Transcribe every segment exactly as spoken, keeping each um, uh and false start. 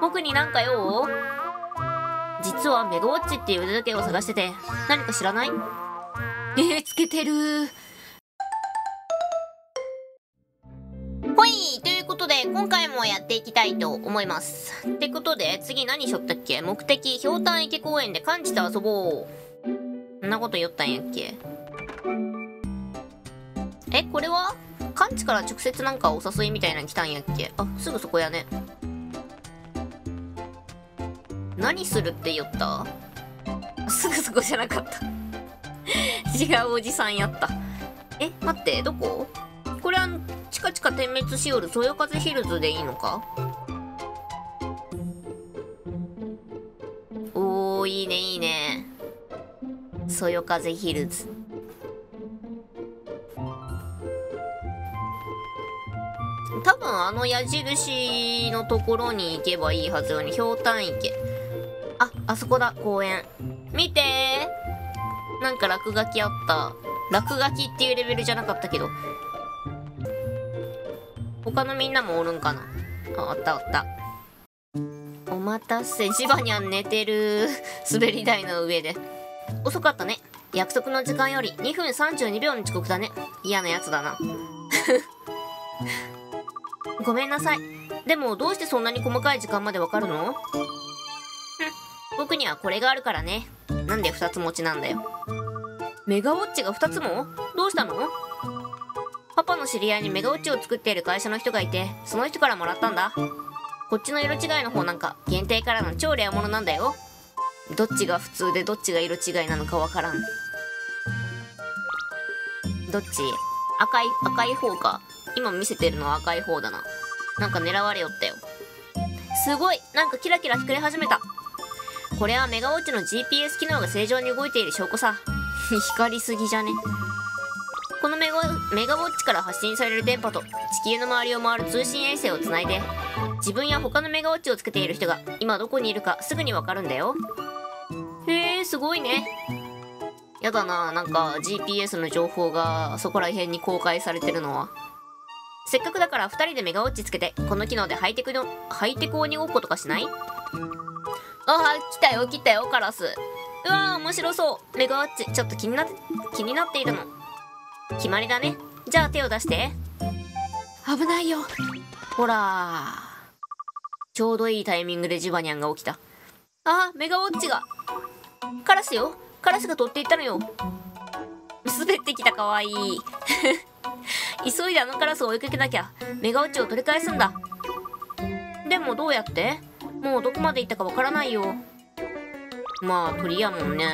僕になんか用？実はメガウォッチっていう腕時計を探してて、何か知らない？えー、つけてるー。ほい、ということで今回もやっていきたいと思います。ってことで次何しょったっけ？目的、ひょうたん池公園で感じて遊ぼう。そんなこと言ったんやっけ？え、これは感知から直接なんかお誘いみたいなの来たんやっけ？あ、すぐそこやね。何するって言った？すぐそこじゃなかった違うおじさんやった。え、待って、どこ？これはチカチカ点滅しおるそよ風ヒルズでいいのか？おー、いいねいいね、そよ風ヒルズ。多分あの矢印のところに行けばいいはずよね。ひょうたん池。あ、あそこだ、公園。見てー、なんか落書きあった。落書きっていうレベルじゃなかったけど。他のみんなもおるんかな。あ、あったあった。お待たせ、ジバニャン寝てる。滑り台の上で。遅かったね。約束の時間よりにふんさんじゅうにびょうの遅刻だね。嫌なやつだな。ごめんなさい。でもどうしてそんなに細かい時間までわかるの？僕にはこれがあるからね。なんでふたつ持ちなんだよ。メガウォッチがふたつも？どうしたの？パパの知り合いにメガウォッチを作っている会社の人がいて、その人からもらったんだ。こっちの色違いの方なんか限定からの超レアものなんだよ。どっちが普通でどっちが色違いなのかわからん。どっち？赤い、赤い方か。今見せてるのは赤い方だな。なんか狙われよったよ。すごい、なんかキラキラ光り始めた。これはメガウォッチの ジーピーエス 機能が正常に動いている証拠さ光りすぎじゃね？このメガ、メガウォッチから発信される電波と地球の周りを回る通信衛星をつないで、自分や他のメガウォッチをつけている人が今どこにいるかすぐにわかるんだよ。へー、すごいね。やだな、なんか ジーピーエス の情報がそこら辺に公開されてるのは。せっかくだからふたりでメガウォッチつけて、この機能でハイテクの、ハイテク鬼ごっことかしない？あー、来たよ来たよ、カラス。うわー、面白そう。メガウォッチ、ちょっと気になって、気になっているの。決まりだね。じゃあ手を出して。危ないよ。ほらー。ちょうどいいタイミングでジバニャンが起きた。あー、メガウォッチが。カラスよ。カラスが取っていったのよ。滑ってきた、かわいい。急いであのカラスを追いかけなきゃ。メガウォッチを取り返すんだ。でもどうやって？もうどこまで行ったかわからないよ。まあ鳥やもんね。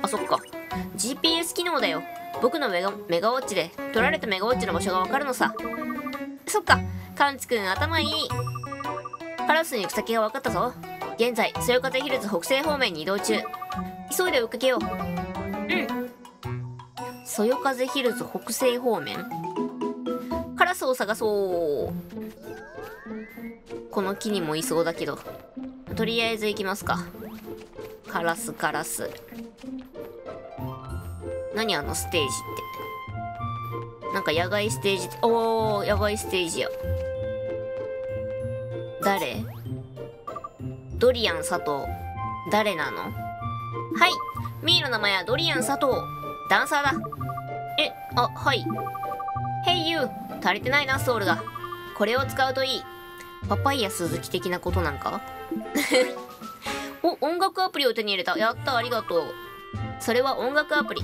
あ、そっか、 ジーピーエス 機能だよ。僕のメガ、メガウォッチで取られたメガウォッチの場所がわかるのさ。そっか、カンチ君頭いい。カラスの行く先がわかったぞ。現在そよ風ヒルズ北西方面に移動中。急いで追いかけよう。うん、そよ風ヒルズ北西方面。カラスを探そう。この木にもいそうだけど、とりあえず行きますか。カラスカラス。何あのステージって。なんか野外ステージ。おー、野外ステージや。誰？ドリアン佐藤。誰なの？はい、ミーの名前はドリアン佐藤。ダンサーだ。え、あ、はい。Hey you! 足りてないな、ソウルが。これを使うといい。パパイヤ鈴木的なことなんかお、音楽アプリを手に入れた。やった、ありがとう。それは音楽アプリ。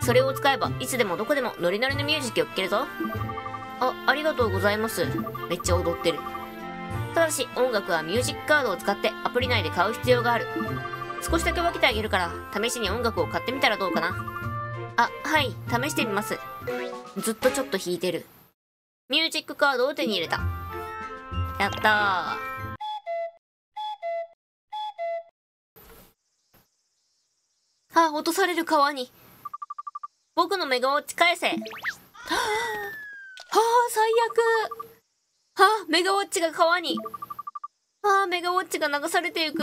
それを使えば、いつでもどこでもノリノリのミュージックを聴けるぞ。あ、ありがとうございます。めっちゃ踊ってる。ただし、音楽はミュージックカードを使ってアプリ内で買う必要がある。少しだけ分けてあげるから、試しに音楽を買ってみたらどうかな。あ、はい、試してみます。ずっとちょっと弾いてる。ミュージックカードを手に入れた。やったー。あ、落とされる川に。僕のメガウォッチ返せ。はぁ、最悪。はぁ、メガウォッチが川に。はぁ、メガウォッチが流されていく。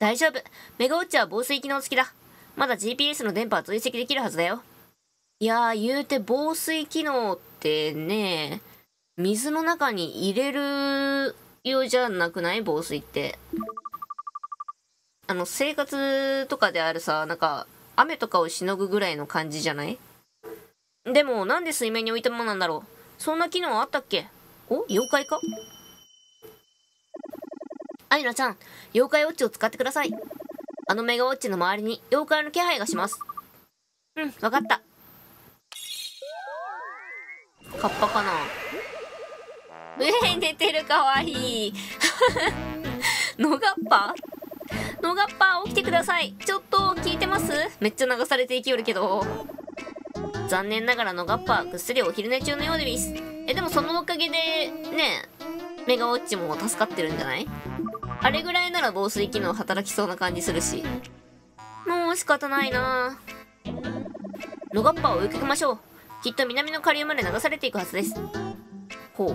大丈夫。メガウォッチは防水機能付きだ。まだ ジーピーエス の電波は追跡できるはずだよ。いやー、言うて防水機能ってね、水の中に入れる用じゃなくない？防水って。あの、生活とかであるさ、なんか、雨とかをしのぐぐらいの感じじゃない？でも、なんで水面に置いたものなんだろう？そんな機能あったっけ？お？妖怪か？アイナちゃん、妖怪ウォッチを使ってください。あのメガウォッチの周りに妖怪の気配がします。うん、わかった。カッパかな？えー、寝てる、かわいい。のがっぱ？のがっぱ、起きてください。ちょっと、聞いてます？めっちゃ流されていきよるけど。残念ながらのがっぱ、ぐっすりお昼寝中のようでぃす。え、でもそのおかげで、ね、メガウォッチも助かってるんじゃない？あれぐらいなら防水機能働きそうな感じするし。もう仕方ないなぁ。のがっぱを追いかけましょう。きっと南の下流まで流されていくはずです。ほう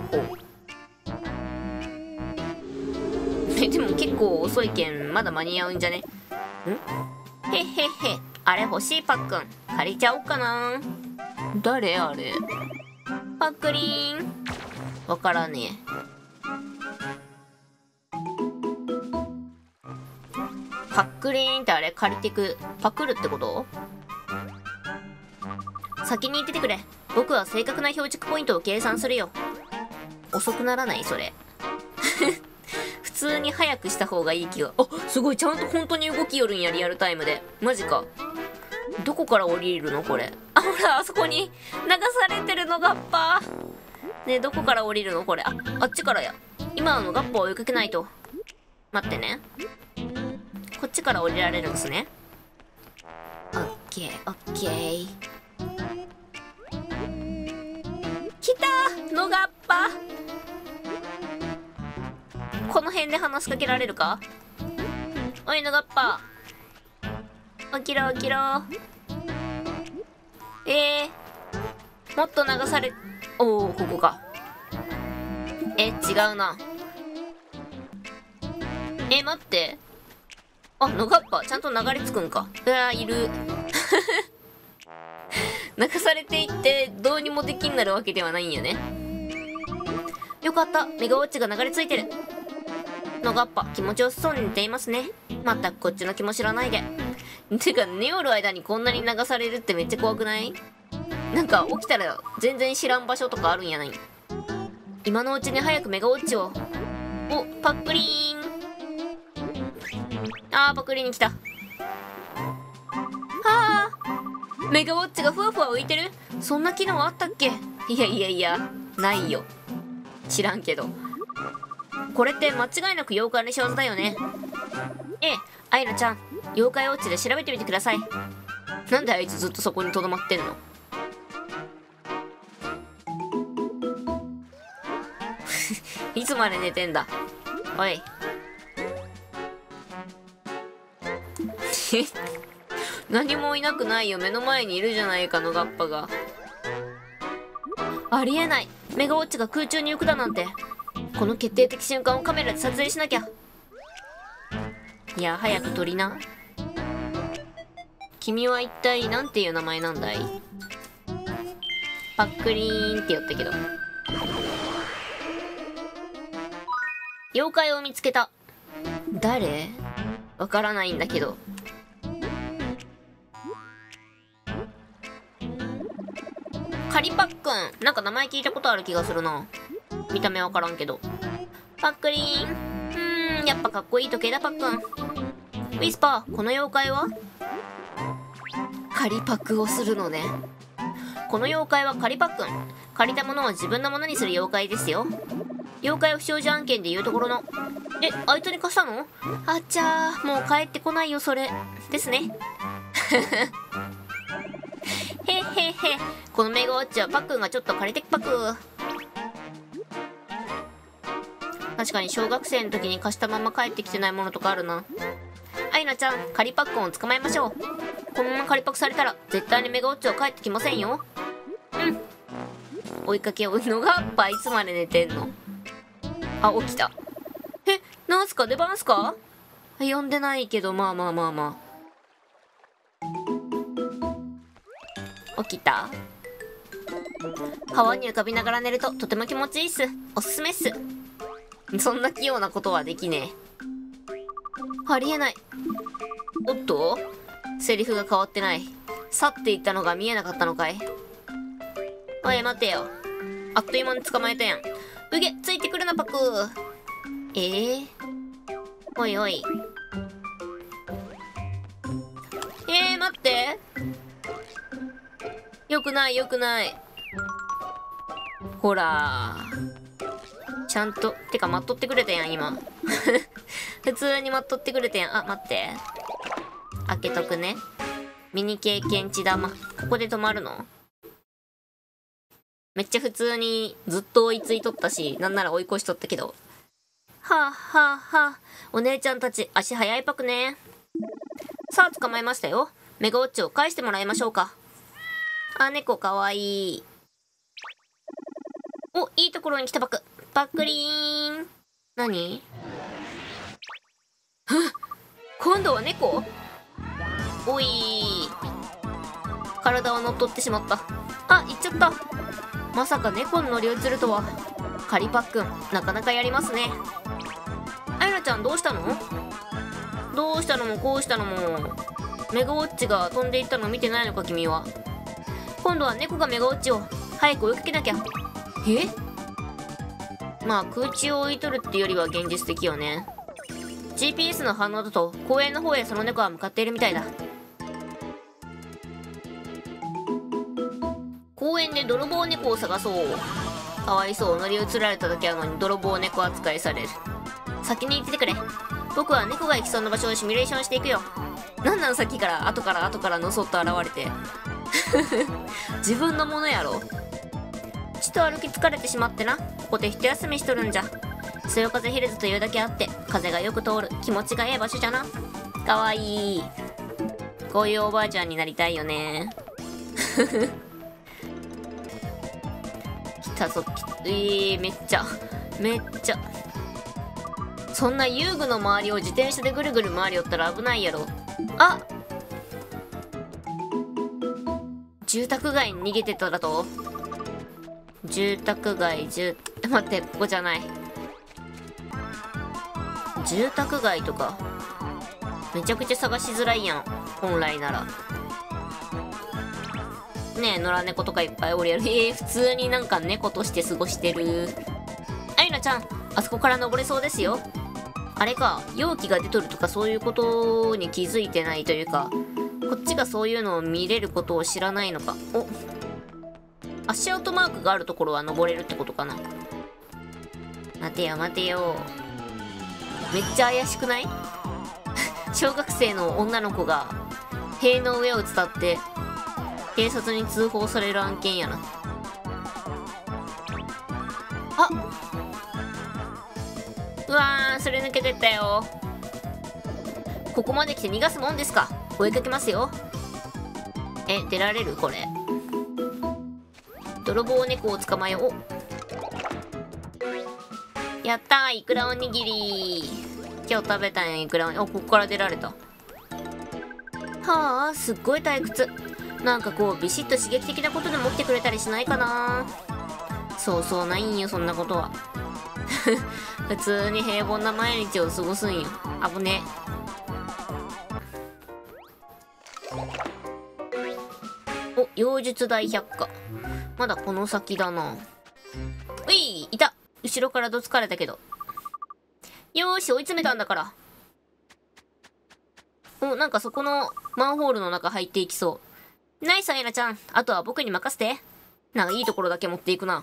ほう。え、でも結構遅いけん、まだ間に合うんじゃね？ん？へっへっへ。あれ欲しいパックン。借りちゃおっかな。誰あれ？パックリーン。わからねえ。パックリーンってあれ借りてく。パクるってこと？先に行っててくれ。僕は正確な標軸ポイントを計算するよ。遅くならないそれ。普通に早くした方がいい気が。あ、すごい、ちゃんと本当に動きよるんや、リアルタイムで。マジか。どこから降りるのこれ。あ、ほら、あそこに流されてるのがっぱ。ねえ、どこから降りるのこれ。あ、あっちからや。今はのがっぱを追いかけないと。待ってね。こっちから降りられるんですね。オッケー、オッケー。来た！のがっぱ！この辺で話しかけられるか？おい、のがっぱ。起きろ、起きろ。えー、もっと流され、おお、ここか。え、違うな。え、待って。あ、のがっぱ、ちゃんと流れ着くんか。うわ、いる。流されていって、どうにもできんなるわけではないんやね。よかった、メガウォッチが流れ着いてる。のがっぱ、気持ちよさそうに寝ていますね。まったくこっちの気も知らないで。てか、寝よる間にこんなに流されるってめっちゃ怖くない？なんか、起きたら全然知らん場所とかあるんやない？今のうちに早くメガウォッチを。お、パックリーン。あー、パックリーン来た。あー、メガウォッチがふわふわ浮いてる？そんな機能あったっけ？いやいやいや、ないよ。知らんけど。これって間違いなく妖怪の仕業だよね。ええ、アイナちゃん、妖怪ウォッチで調べてみてください。なんであいつずっとそこにとどまってんの？いつまで寝てんだ。おい。何もいなくないよ。目の前にいるじゃないか、のがっぱが。ありえない。メガウォッチが空中に浮くだなんて。この決定的瞬間をカメラで撮影しなきゃ。いや、早く撮りな。君は一体なんていう名前なんだい？パックリーンって言ったけど。妖怪を見つけた。誰？わからないんだけど。カリパックン。なんか名前聞いたことある気がするな。見た目わからんけど。パックリーン。うーん、やっぱかっこいい時計だ、パックン。ウィスパー、この妖怪は？仮パクをするのね。この妖怪は仮パックン。借りたものを自分のものにする妖怪ですよ。妖怪不祥事案件で言うところの。え、あいつに貸したの？あっちゃー、もう帰ってこないよ、それ。ですね。へへへ。このメガウォッチはパックンがちょっと借りてくパク。確かに小学生の時に貸したまま帰ってきてないものとかあるな。アイナちゃん、仮パックンを捕まえましょう。このまま仮パクされたら、絶対にメガウォッチは帰ってきませんよ。うん。追いかけ追うのがっぱ、いつまで寝てんの？あ、起きた。え、なんすか？出番すか？呼んでないけど、まあまあまあまあ。起きた？川に浮かびながら寝るととても気持ちいいっす。おすすめっす。そんな器用なことはできねえ。ありえない。おっと、セリフが変わってない。去っていったのが見えなかったのかい。おい待てよ、あっという間に捕まえたやん。うげ、ついてくるなパク。ええー、おいおい、えー、待って、よくないよくない。ほらちゃんと、てか待っとってくれたやん今普通に待っとってくれたやん。あ、待って、開けとくね。ミニ経験値玉、ここで止まるの？めっちゃ普通にずっと追いついとったし、なんなら追い越しとったけど。はあはあはあ、お姉ちゃんたち足早いパクね。さあ捕まえましたよ。メガウォッチを返してもらいましょうか。あ、猫かわいい。お、いいところに来たパク。パクリーン。何？ふっ、今度は猫？おいー、体を乗っ取ってしまった。あ、行っちゃった。まさか猫に乗り移るとは。カリパックン、なかなかやりますね。あゆなちゃんどうしたの？どうしたのもこうしたのもメガウォッチが飛んでいったの見てないのか君は。今度は猫がメガウォッチを早く追いかけなきゃ。え、まあ空中を追いとるってよりは現実的よね。 ジーピーエス の反応だと公園の方へその猫は向かっているみたいだ。公園で泥棒猫を探そう。かわいそう、乗り移られただけなのに泥棒猫扱いされる。先に行っててくれ。僕は猫が行きそうな場所をシミュレーションしていくよ。なんなんさっきから後から後からのそっと現れて自分のものやろ。ちょっと歩き疲れてしまってな、ここで一休みしとるんじゃ。そよ風ヒルズというだけあって風がよく通る気持ちがええ場所じゃな。かわいい、こういうおばあちゃんになりたいよね来たぞ、えー、めっちゃめっちゃ、そんな遊具の周りを自転車でぐるぐる回り寄ったら危ないやろ。あ、住宅街に逃げてただと。住宅街、住、待って、ここじゃない。住宅街とかめちゃくちゃ探しづらいやん本来ならね。え野良猫とかいっぱいおるやる。えー、普通になんか猫として過ごしてる。あゆなちゃん、あそこから登れそうですよ。あれか、容器が出とるとかそういうことに気づいてないというか、こっちがそういうのを見れることを知らないのか。お、足跡マークがあるところは登れるってことかな。待てよ待てよ、めっちゃ怪しくない小学生の女の子が塀の上を伝って警察に通報される案件やな。あ、うわー、それ抜けてったよ。ここまで来て逃がすもんですか。追いかけますよ。え、出られるこれ。泥棒猫を捕まえよう。やったー、イクラおにぎり。今日食べたんやイクラおにぎり。お、ここから出られた。はあ、すっごい退屈。なんかこうビシッと刺激的なことでも起きてくれたりしないかな。そうそうないんよそんなことは普通に平凡な毎日を過ごすんよ。危ねえ。お、妖術大百科、まだこの先だな。うい、いた。後ろからどつかれたけど。よーし、追い詰めたんだから。お、なんかそこのマンホールの中入っていきそう。ナイス、あゆなちゃん。あとは僕に任せて。なんかいいところだけ持っていくな。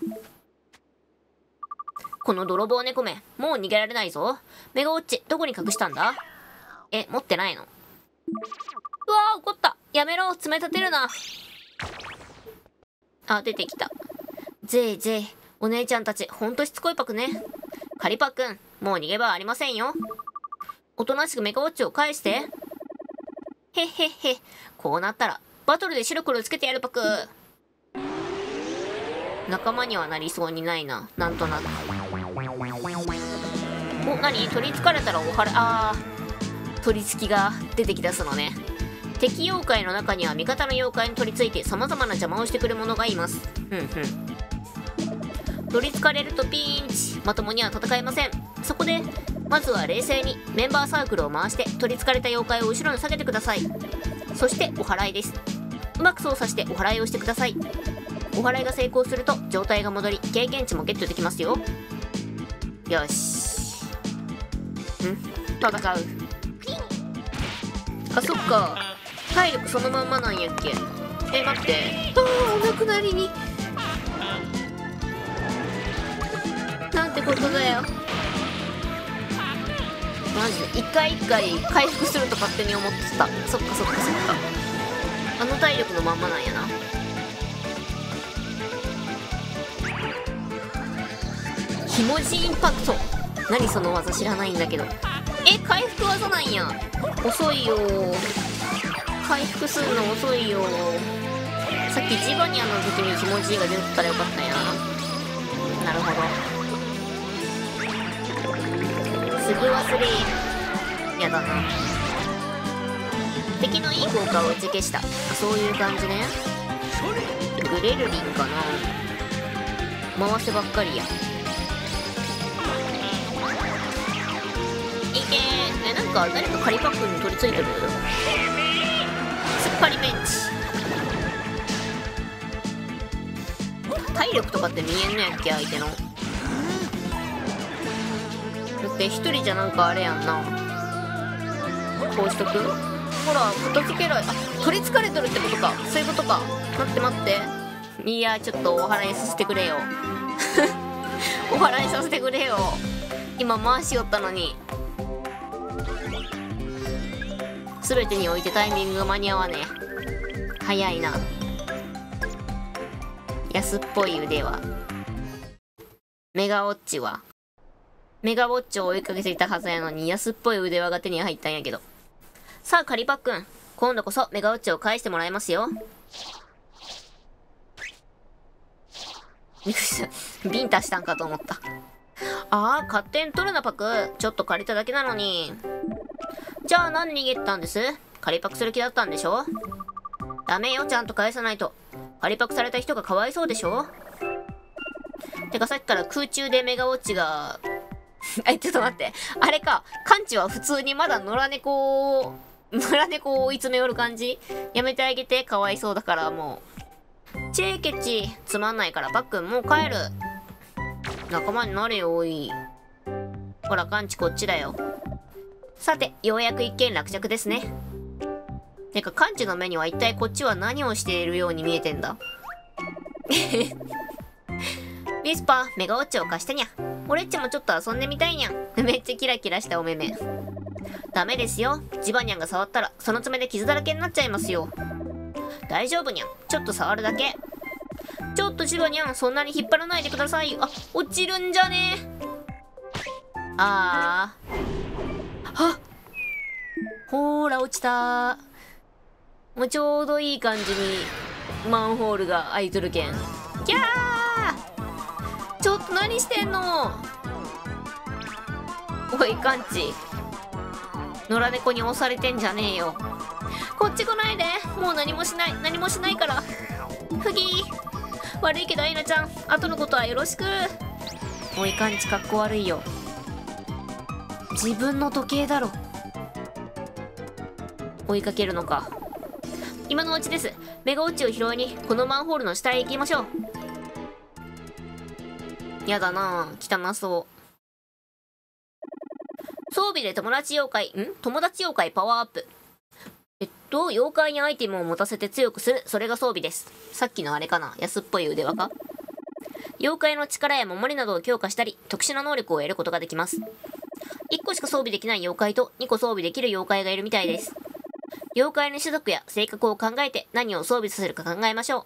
この泥棒猫め、もう逃げられないぞ。メガウォッチ、どこに隠したんだ？え、持ってないの？うわー、怒った。やめろ、爪立てるな。あ、出てきた。ぜいぜい、お姉ちゃんたち、ほんとしつこいパクね。カリパくん、もう逃げ場はありませんよ。おとなしくメガウォッチを返して。へっへっへ。こうなったら、バトルで白黒つけてやるパク。仲間にはなりそうにないな、なんとなく。お、なに？取りつかれたらおはら、あー、取りつきが出てきだすのね。敵妖怪の中には味方の妖怪に取り付いてさまざまな邪魔をしてくる者がいます。うんうん。取りつかれるとピンチ、まともには戦えません。そこでまずは冷静にメンバーサークルを回して取りつかれた妖怪を後ろに下げてください。そしてお祓いです。うまく操作してお祓いをしてください。お祓いが成功すると状態が戻り経験値もゲットできますよ。よし、ん戦う。あ、そっか、体力そのまんまなんやっけ。え、待って、ああ、お亡くなりになんてことだよ。マジで一回一回回復すると勝手に思ってた。そっかそっかそっか、あの体力のまんまなんやな。ひもじインパクト、何その技知らないんだけど。え、回復技なんや。遅いよー、回復するの遅いよー。さっきジバニアの時にひもじいが出てたらよかったんやな。なるほど、すぐ忘れ。やだな。敵のいい効果を打ち消した。そういう感じね。グレルリンかな。回せばっかりや。いけー。え、なんか誰か仮パックに取り付いてる。突っ張りベンチ。体力とかって見えんのやっけ、相手の。で、一人じゃなんかあれやんな。こうしとく。ほら、片付けろ。あ、取りつかれとるってことか。そういうことか。待って待って。いや、ちょっとお祓いさせてくれよ。お祓いさせてくれよ。今回しよったのに。すべてにおいてタイミングが間に合わねえ。早いな。安っぽい腕は。メガウォッチは。メガウォッチを追いかけていたはずやのに安っぽい腕輪が手に入ったんやけど。さあカリパックン、今度こそメガウォッチを返してもらいますよ。びっくりした、ビンタしたんかと思った。ああ、勝手に取るなパク、ちょっと借りただけなのに。じゃあ何逃げてたんです、借りパクする気だったんでしょ。ダメよ、ちゃんと返さないと。借りパクされた人がかわいそうでしょ。てかさっきから空中でメガウォッチがえ、ちょっと待って。あれか。完治は普通にまだ野良猫を、野良猫を追い詰め寄る感じ？やめてあげて。かわいそうだから、もう。チェーケチ。つまんないから、パックン、もう帰る。仲間になれよ、おい。ほら、完治こっちだよ。さて、ようやく一件落着ですね。てか、完治の目には一体こっちは何をしているように見えてんだ。ウィスパー、メガウォッチを貸してにゃ。俺っちもちょっと遊んでみたいにゃん。めっちゃキラキラしたお目々。ダメですよ。ジバニャンが触ったら、その爪で傷だらけになっちゃいますよ。大丈夫にゃん。ちょっと触るだけ。ちょっとジバニャン、そんなに引っ張らないでください。あ、落ちるんじゃねえ。あー。はっ。ほーら、落ちたー。もうちょうどいい感じに、マンホールが開いとるけん。キャー、ちょっと何してんの。おいカンチ、野良猫に押されてんじゃねえよ。こっち来ないで、もう何もしない、何もしないから。フギー、悪いけどアイナちゃん、後のことはよろしく。おいカンチ、かっこ悪いよ。自分の時計だろ。追いかけるのか。今のうちです。メガウォッチを拾いにこのマンホールの下へ行きましょう。やだなぁ、汚そう。装備で友達妖怪、ん友達妖怪パワーアップ。えっと、妖怪にアイテムを持たせて強くする。それが装備です。さっきのあれかな、安っぽい腕輪か。妖怪の力や守りなどを強化したり、特殊な能力を得ることができます。いっこしか装備できない妖怪とにこ装備できる妖怪がいるみたいです。妖怪の種族や性格を考えて何を装備させるか考えましょう。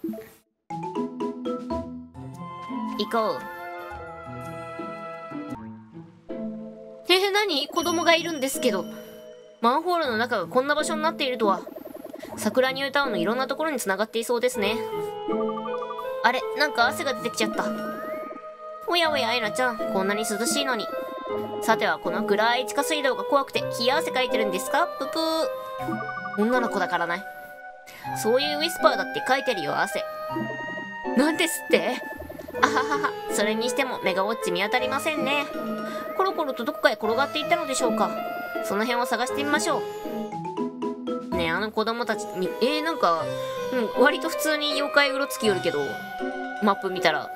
行こう。え、何？子供がいるんですけど。マンホールの中がこんな場所になっているとは。桜ニュータウンのいろんなところに繋がっていそうですね。あれ、なんか汗が出てきちゃった。おやおや、アイナちゃん、こんなに涼しいのに。さては、この暗い地下水道が怖くて、冷や汗かいてるんですか？ぷぷー。女の子だからない。そういうウィスパーだってかいてるよ、汗。なんですって？あははは、それにしてもメガウォッチ見当たりませんね。コロコロとどこかへ転がっていったのでしょうか。その辺を探してみましょう。ねえ、あの子供たち、えー、なんか、うん、割と普通に妖怪うろつきよるけど、マップ見たら。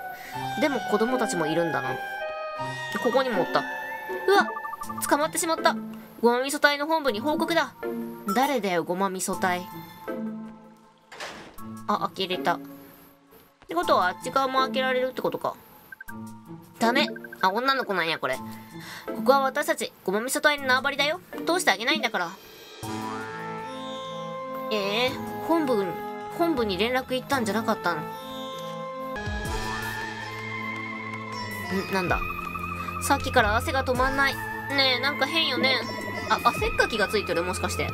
でも子供たちもいるんだな。ここにもおった。うわっ、捕まってしまった。ごまみそ隊の本部に報告だ。誰だよ、ごまみそ隊。あ、開けれた。ってことは、あっち側も開けられるってことか。ダメ。あ、女の子なんや、これ。ここは私たち、ごまみそ隊の縄張りだよ。通してあげないんだから。ええー、本部、本部に連絡行ったんじゃなかったの。ん、なんだ。さっきから汗が止まんない。ねえ、なんか変よね。あ、汗っかきがついてる、もしかして。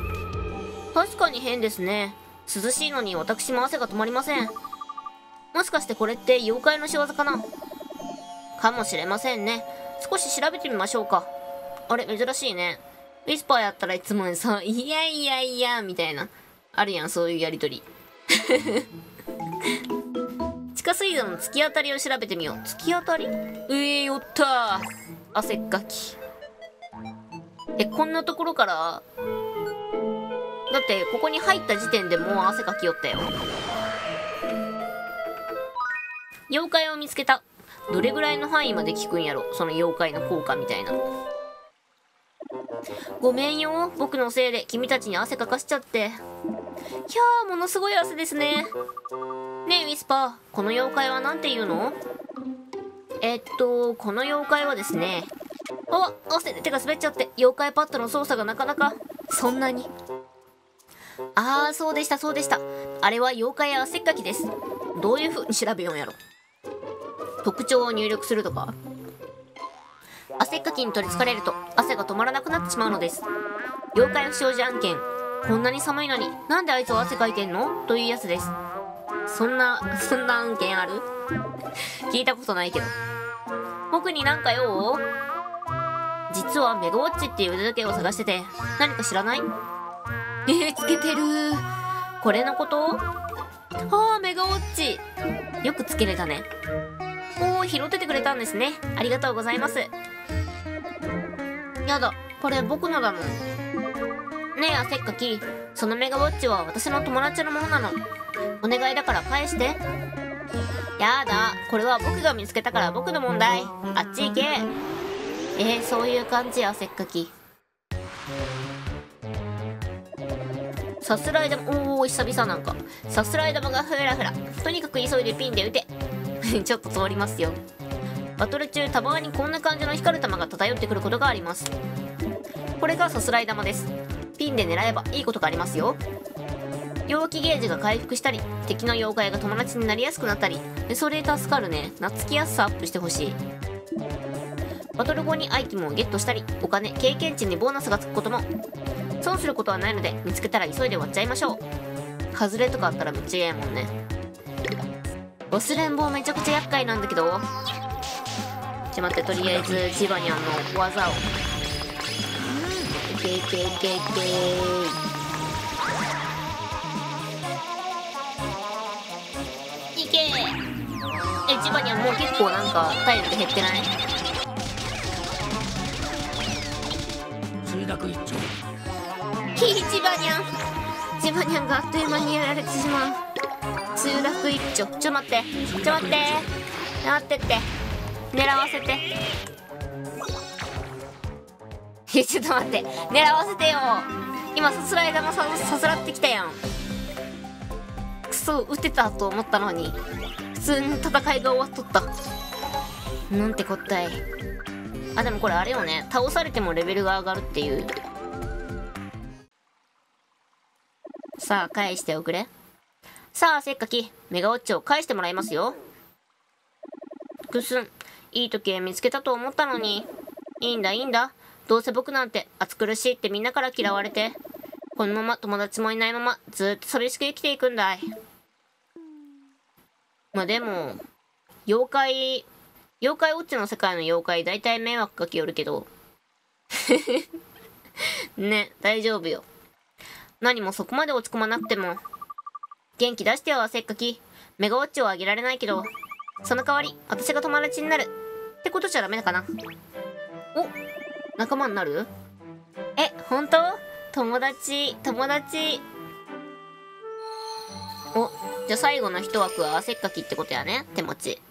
確かに変ですね。涼しいのに私も汗が止まりません。もしかしてこれって妖怪の仕業かな？かもしれませんね。少し調べてみましょうか。あれ、珍しいね。ウィスパーやったらいつもさ、いやいやいや、みたいな。あるやん、そういうやりとり。地下水道の突き当たりを調べてみよう。突き当たり？うえ、よったー。汗っかき。え、こんなところから？だって、ここに入った時点でもう汗かきよったよ。妖怪を見つけた。どれぐらいの範囲まで効くんやろ、その妖怪の効果みたいな。ごめんよ、僕のせいで君たちに汗かかしちゃって。いやー、ものすごい汗ですね。ねえウィスパー、この妖怪は何て言うの？えっとこの妖怪はですね、あっ、汗で手が滑っちゃって、妖怪パッドの操作がなかなか。そんなに？ああ、そうでしたそうでした。あれは妖怪汗っかきです。どういう風に調べようんやろ。特徴を入力するとか。汗っかきに取りつかれると汗が止まらなくなってしまうのです。妖怪不祥事案件。こんなに寒いのになんであいつは汗かいてんの、というやつです。そんなそんな案件ある？聞いたことないけど。僕になんかよ。実はメガウォッチっていう腕時計を探してて、何か知らない？えー、つけてる。これのこと？ああ、メガウォッチ、よくつけれたね。おー、拾っててくれたんですね。ありがとうございます。やだ、これ僕のだもん。ねえ汗っかき、そのメガウォッチは私の友達のものなの。お願いだから返して。やだ、これは僕が見つけたから僕の問題。あっち行け。えー、そういう感じ。汗っかき、さすらい玉。おー、久々。なんかさすらい玉がふらふら。とにかく急いでピンで打て。ちょっと通りますよ。バトル中、たまにこんな感じの光る玉が漂ってくることがあります。これがさすらい玉です。ピンで狙えばいいことがありますよ。容器ゲージが回復したり、敵の妖怪が友達になりやすくなったり。それ助かるね。懐きやすさアップしてほしい。バトル後にアイテムをゲットしたり、お金、経験値にボーナスがつくことも。損することはないので、見つけたら急いで割っちゃいましょう。ハズレとかあったらめっちゃ嫌やもんね。忘れん坊めちゃくちゃ厄介なんだけど。ちょ、待って、とりあえずジバニャンの技を。いけいけいけいけいけ。え、ジバニャンもう結構なんか体力減ってない？ひい、ジバニャンジバニャンがあっという間にやられてしまう。通楽一丁。ちょ待ってちょ待って待ってって、狙わせて。え、ちょっと待って、狙わせてよ。今さすらい玉ささすらってきたやん。クソ、撃てたと思ったのに普通に戦いが終わっとった。なんてこったい。あ、でもこれあれよね、倒されてもレベルが上がるっていう。さあ返しておくれ。さあ、せっかき、メガウォッチを返してもらいますよ。くすん、いい時計見つけたと思ったのに。いいんだ、いいんだ。どうせ僕なんて、暑苦しいってみんなから嫌われて、このまま友達もいないまま、ずーっと寂しく生きていくんだい。まあでも、妖怪、妖怪ウォッチの世界の妖怪、だいたい迷惑かけよるけど。ね、大丈夫よ。何もそこまで落ち込まなくても。元気出してよ、せっかき。メガウォッチをあげられないけど、その代わり、私が友達になる。ってことじゃダメかな。お、仲間になる？え、本当？友達、友達。お、じゃあ最後の一枠は汗っかきってことやね、手持ち。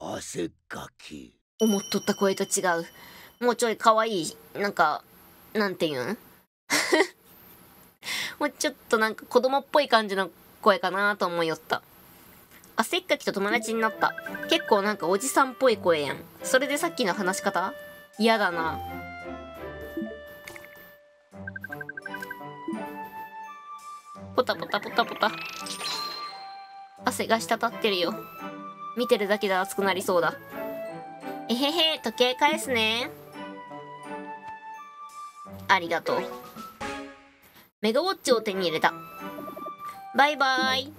汗っかき。思っとった声と違う。もうちょい可愛い、なんか、なんていうん？もうちょっとなんか子供っぽい感じの声かなと思いよった。汗っかきと友達になった。結構なんかおじさんっぽい声やん。それでさっきの話し方？嫌だな。ポタポタポタポタ。汗が滴ってるよ。見てるだけで熱くなりそうだ。えへへ、時計返すね。ありがとう。メガウォッチを手に入れた。バイバーイ。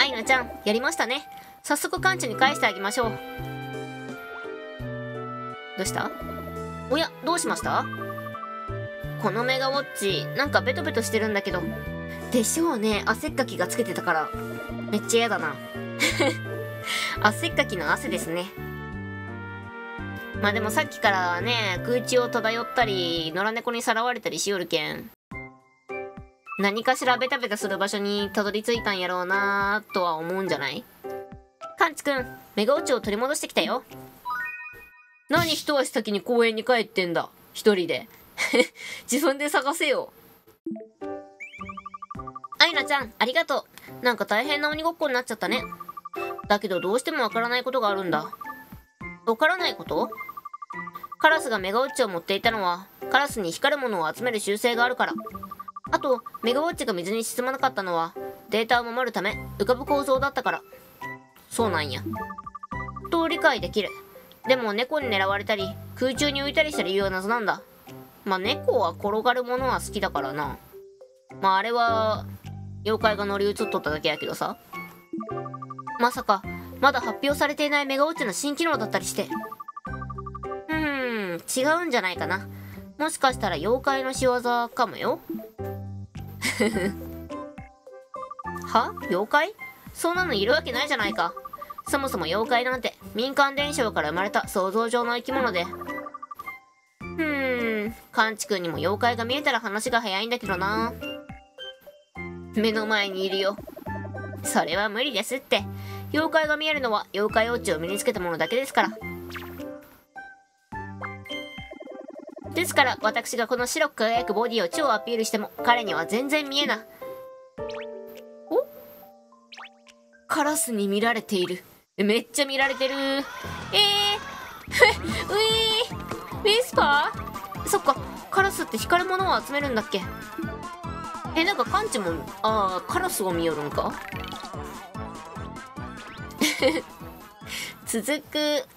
アイナちゃん、やりましたね。早速カンチュに返してあげましょう。どうした？おや、どうしました？このメガウォッチ、なんかベトベトしてるんだけど。でしょうね、汗っかきがつけてたから。めっちゃ嫌だな。汗っかきの汗ですね。まあでもさっきからね、空中を漂ったり、野良猫にさらわれたりしよるけん。何かしらベタベタする場所にたどり着いたんやろうなーとは思うんじゃない？カンチくん、メガウォッチを取り戻してきたよ。何一足先に公園に帰ってんだ、一人で。自分で探せよ。アイナちゃん、ありがとう。なんか大変な鬼ごっこになっちゃったね。だけどどうしてもわからないことがあるんだ。わからないこと？カラスがメガウォッチを持っていたのは、カラスに光るものを集める習性があるから。あと、メガウォッチが水に沈まなかったのは、データを守るため浮かぶ構造だったから。そうなんや。と理解できる。でも猫に狙われたり、空中に浮いたりした理由は謎なんだ。まあ猫は転がるものは好きだからな。まああれは、妖怪が乗り移っとっただけやけどさ。まさか、まだ発表されていないメガウォッチの新機能だったりして。うーん、違うんじゃないかな。もしかしたら妖怪の仕業かもよ。は？妖怪？そんなのいるわけないじゃないか。そもそも妖怪なんて民間伝承から生まれた想像上の生き物で。うーん、カンチ君にも妖怪が見えたら話が早いんだけどな。目の前にいるよ。それは無理ですって。妖怪が見えるのは妖怪ウォッチを身につけたものだけですから。ですから、私がこの白く輝くボディを超アピールしても、彼には全然見えな。お？カラスに見られている。めっちゃ見られてる。えー、ウィーウィスパー？そっか、カラスって光るものを集めるんだっけ。え、なんかカンチも、あー、カラスを見よるんか。続く。